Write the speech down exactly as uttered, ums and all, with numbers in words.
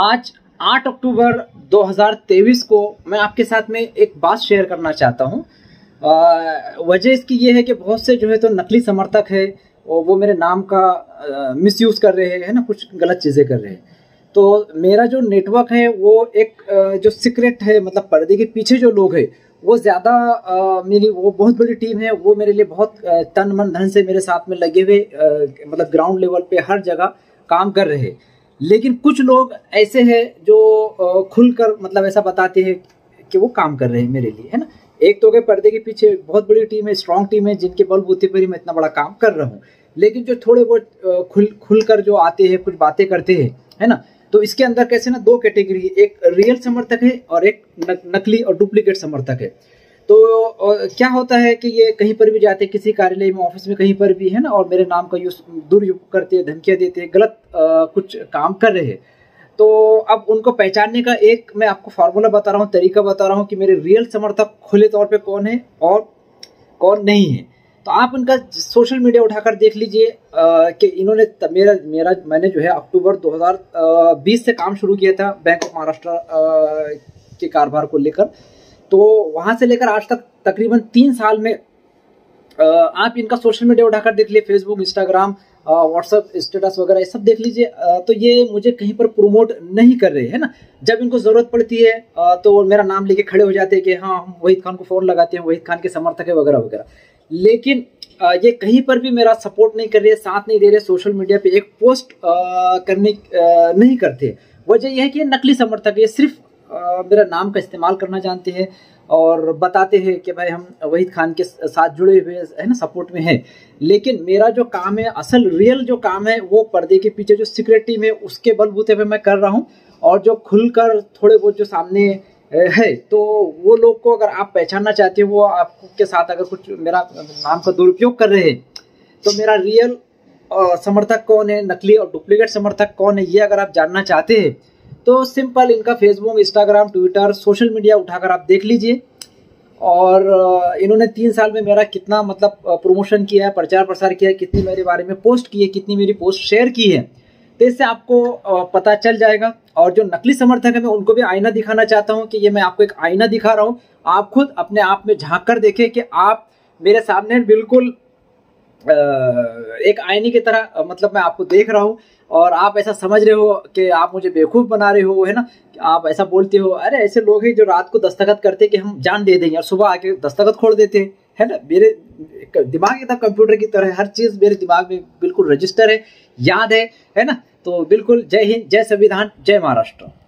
आज आठ अक्टूबर दो हज़ार तेईस को मैं आपके साथ में एक बात शेयर करना चाहता हूं। वजह इसकी ये है कि बहुत से जो है तो नकली समर्थक है और वो मेरे नाम का मिसयूज़ कर रहे हैं ना, कुछ गलत चीज़ें कर रहे हैं। तो मेरा जो नेटवर्क है वो एक जो सीक्रेट है, मतलब पर्दे के पीछे जो लोग हैं वो ज़्यादा मेरी वो बहुत बड़ी टीम है, वो मेरे लिए बहुत तन मन धन से मेरे साथ में लगे हुए, मतलब ग्राउंड लेवल पे हर जगह काम कर रहे हैं। लेकिन कुछ लोग ऐसे हैं जो खुलकर मतलब ऐसा बताते हैं कि वो काम कर रहे हैं मेरे लिए, है ना। एक तो के पर्दे के पीछे बहुत बड़ी टीम है, स्ट्रांग टीम है, जिनके बलबूते पर ही मैं इतना बड़ा काम कर रहा हूँ। लेकिन जो थोड़े बहुत खुल खुल कर जो आते हैं, कुछ बातें करते हैं, है ना, तो इसके अंदर कैसे ना दो कैटेगरी, एक रियल समर्थक है और एक नकली और डुप्लीकेट समर्थक है। तो क्या होता है कि ये कहीं पर भी जाते, किसी कार्यालय में, ऑफिस में, कहीं पर भी, है ना, और मेरे नाम का यूज दुरुपयोग करते हैं, धमकियाँ देते हैं, गलत आ, कुछ काम कर रहे हैं। तो अब उनको पहचानने का एक मैं आपको फार्मूला बता रहा हूँ, तरीका बता रहा हूँ कि मेरे रियल समर्थक खुले तौर पर कौन है और कौन नहीं है। तो आप उनका सोशल मीडिया उठाकर देख लीजिए कि इन्होंने मेरा मेरा मैंने जो है अक्टूबर दो हज़ार बीस से काम शुरू किया था बैंक ऑफ महाराष्ट्र के कारोबार को लेकर। तो वहां से लेकर आज तक तकरीबन तीन साल में आ, आप इनका सोशल मीडिया उठाकर देख लिए, फेसबुक, इंस्टाग्राम, व्हाट्सअप स्टेटस वगैरह ये सब देख लीजिए। तो ये मुझे कहीं पर प्रमोट नहीं कर रहे हैं ना। जब इनको ज़रूरत पड़ती है आ, तो मेरा नाम लेके खड़े हो जाते हैं कि हाँ, हम वहीद खान को फ़ोन लगाते हैं, वहीद खान के समर्थक है वगैरह वगैरह। लेकिन आ, ये कहीं पर भी मेरा सपोर्ट नहीं कर रहे, साथ नहीं दे रहे, सोशल मीडिया पे एक पोस्ट आ, करने आ, नहीं करते। वजह यह है कि नकली समर्थक, ये सिर्फ आ, मेरा नाम का इस्तेमाल करना जानते हैं और बताते हैं कि भाई हम वहीद खान के साथ जुड़े हुए है ना, सपोर्ट में है। लेकिन मेरा जो काम है, असल रियल जो काम है, वो पर्दे के पीछे जो सीक्रेट टीम है उसके बलबूते पे मैं कर रहा हूँ। और जो खुलकर थोड़े बहुत जो सामने है, तो वो लोग को अगर आप पहचानना चाहते हो, वो आपके साथ अगर कुछ मेरा नाम का दुरुपयोग कर रहे हैं, तो मेरा रियल समर्थक कौन है, नकली और डुप्लीकेट समर्थक कौन है, ये अगर आप जानना चाहते हैं तो सिंपल इनका Facebook, Instagram, Twitter, social media उठाकर आप देख लीजिए। और इन्होंने तीन साल में मेरा कितना मतलब प्रमोशन किया है, प्रचार प्रसार किया है, कितनी मेरे बारे में पोस्ट की है, कितनी मेरी पोस्ट शेयर की है, तो इससे आपको पता चल जाएगा। और जो नकली समर्थक है, मैं उनको भी आईना दिखाना चाहता हूँ कि ये मैं आपको एक आईना दिखा रहा हूँ, आप खुद अपने आप में झाँक कर देखें कि आप मेरे सामने बिल्कुल एक आईने की तरह, मतलब मैं आपको देख रहा हूँ और आप ऐसा समझ रहे हो कि आप मुझे बेवकूफ़ बना रहे हो, है ना। आप ऐसा बोलते हो, अरे ऐसे लोग हैं जो रात को दस्तखत करते कि हम जान दे देंगे और सुबह आके दस्तखत खोल देते हैं, है ना। मेरे दिमाग एकदम कंप्यूटर की तरह, हर चीज़ मेरे दिमाग में बिल्कुल रजिस्टर है, याद है, है ना। तो बिल्कुल जय हिंद, जय संविधान, जय महाराष्ट्र।